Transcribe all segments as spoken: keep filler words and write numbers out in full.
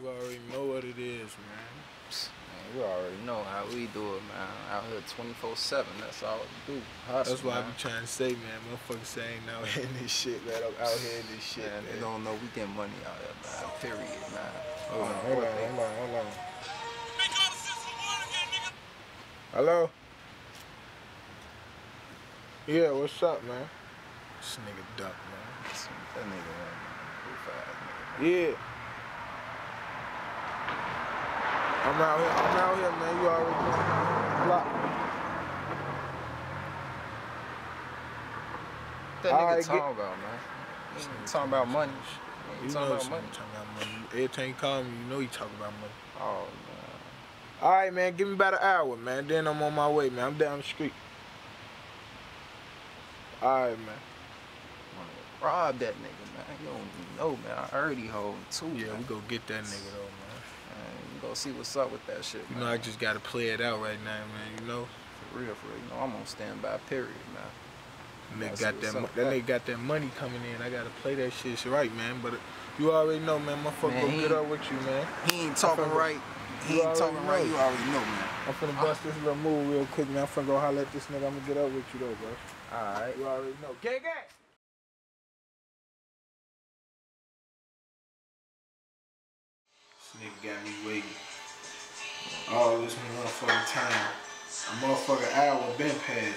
You already know what it is, man. Man, you already know how we do it, man. Out here twenty-four seven, that's all we do. Hustle, that's why I be trying to say, man, motherfuckers say ain't out here in this shit, man. I'm out here in this shit, man. They don't know we getting money out here, man. Period, man. Hold on, hold on, hold on, hold on. Hello? Yeah, what's up, man? This nigga Duck, man. This, that nigga, man. Nigga. Yeah. I'm out here, I'm out here, man. You already know I'm out here. That nigga talking about, man. This nigga talking about money. You talking about money. Every time you call me, you know you talking about money. Oh, man. All right, man. Give me about an hour, man. Then I'm on my way, man. I'm down the street. All right, man. I'm gonna rob that nigga, man. You don't even know, man. I already hold two. Yeah, man. We go get that nigga, though, man. Go see what's up with that shit, man. You know, I just gotta play it out right now, man, you know? For real, for real. You know, I'm on standby, period, man. Nigga got that, that, that nigga got that money coming in. I gotta play that shit it's right, man. But you already know, man. Motherfucker gonna get up with you, man. He ain't talking right. He ain't talking right. You already know, man. I'm finna bust this little move real quick, man. I'm finna go holler at this nigga. I'm gonna get up with you, though, bro. All right. You already know. Gang, gang! Nigga got me waiting all this motherfucking time. A motherfucking hour been past, man.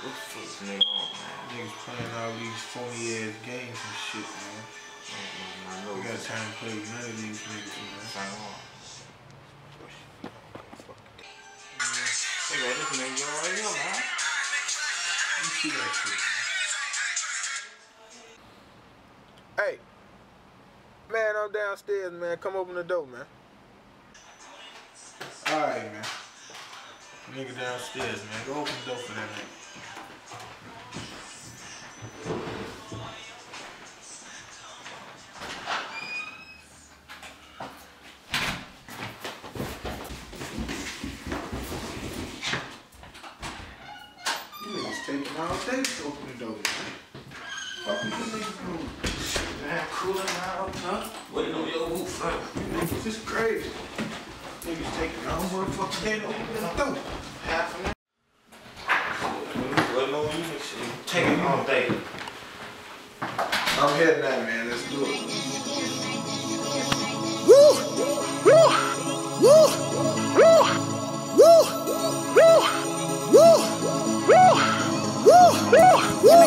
What the fuck's nigga on, man? Niggas playing all these phony ass games and shit, man. Mm-hmm. We got time to play with none of these niggas, man. They got this nigga right here, man. You see that shit, man. Hey. Man, I'm downstairs, man. Come open the door, man. Alright, man. Nigga downstairs, man. Go open the door for that nigga. You niggas taking all day to open the door, man. Fuck you niggas doing? Man, cooling out, huh? Waiting on your roof, huh? Niggas is crazy. Niggas taking all motherfucking day to open this door. Half an hour. Waiting on you and shit. Taking all day. I'm heading out, man. Let's do it. Woo! Woo! Woo! Woo! Woo! Woo! Woo! Woo! Woo! Woo! Woo! Woo!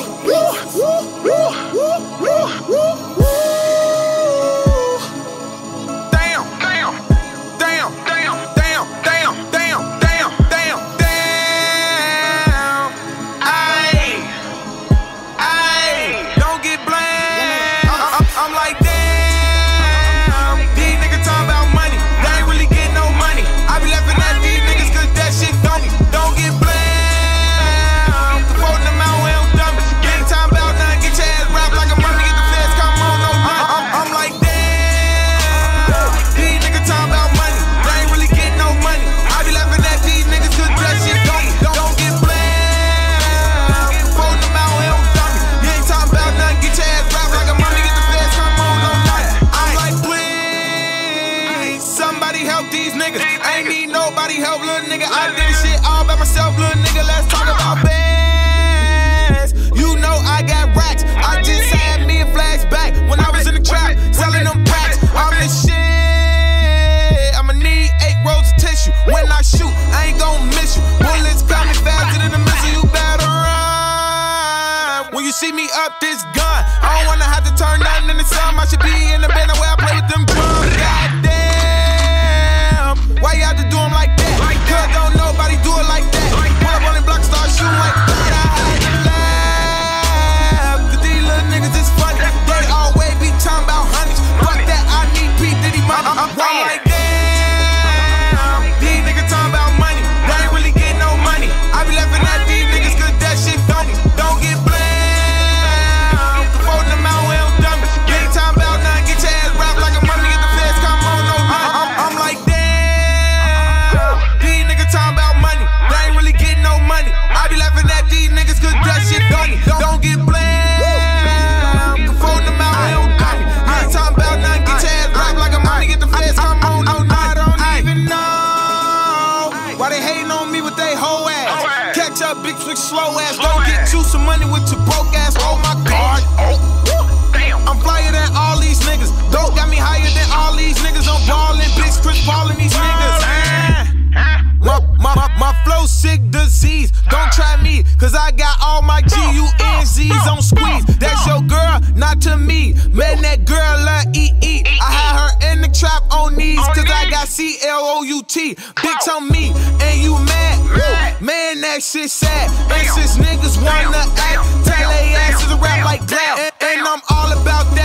I'm like that. G. Met that girl at E E. I had her in the trap on knees, cause I got C L O U T. Bitch on me, and you mad? Woo. Man, that shit sad. And since niggas wanna act, tell they asses to rap like that. And I'm all about that.